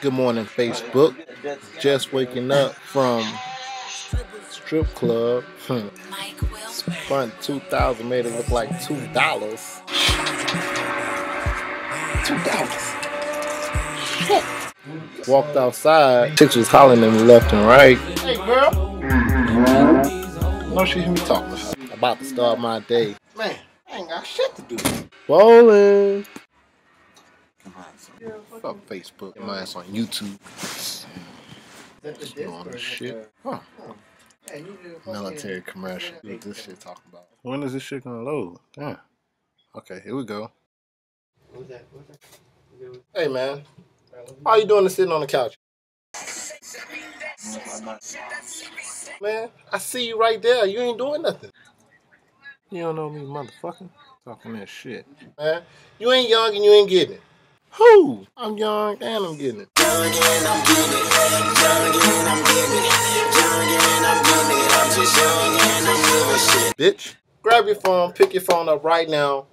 Good morning, Facebook. Just waking up from strip club. Spun $2,000, made it look like $2. $2. Walked outside. Chicks was hollering at me left and right. Hey, girl. No, she hear me talking. About to start my day. Man, I ain't got shit to do. Bowling. Fuck Facebook. My ass on YouTube. All this shit. Huh. Military commercial. What this shit talking about? When is this shit gonna load? Yeah. Okay, here we go. Hey man, how you doing? Sitting on the couch? Man, I see you right there. You ain't doing nothing. You don't know me, motherfucker. Talking that shit. Man, you ain't young and you ain't getting it. Who? I'm young and I'm getting it. Young and I'm getting it. Young and I'm getting it. Young and I'm getting it. I'm just young and I'm doing shit. Bitch, grab your phone, pick your phone up right now,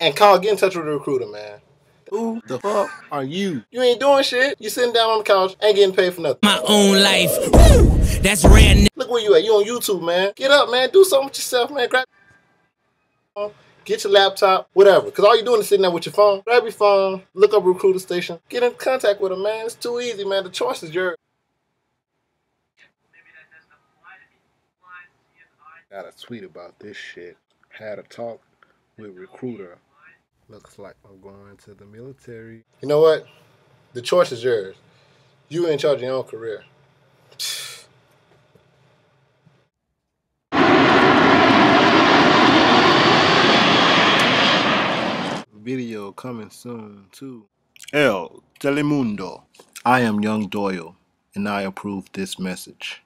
and call, get in touch with the recruiter, man. Who the fuck are you? You ain't doing shit. You sitting down on the couch, ain't getting paid for nothing. My own life. Woo! That's random. Look where you at. You on YouTube, man. Get up, man. Do something with yourself, man. Grab your phone. Get your laptop, whatever. Because all you're doing is sitting there with your phone. Grab your phone, look up recruiter station. Get in contact with them, man. It's too easy, man. The choice is yours. Got a tweet about this shit. Had a talk with recruiter. Looks like I'm going to the military. You know what? The choice is yours. You in charge of your own career. Video coming soon too. El Telemundo. I am Young Doyle and I approve this message.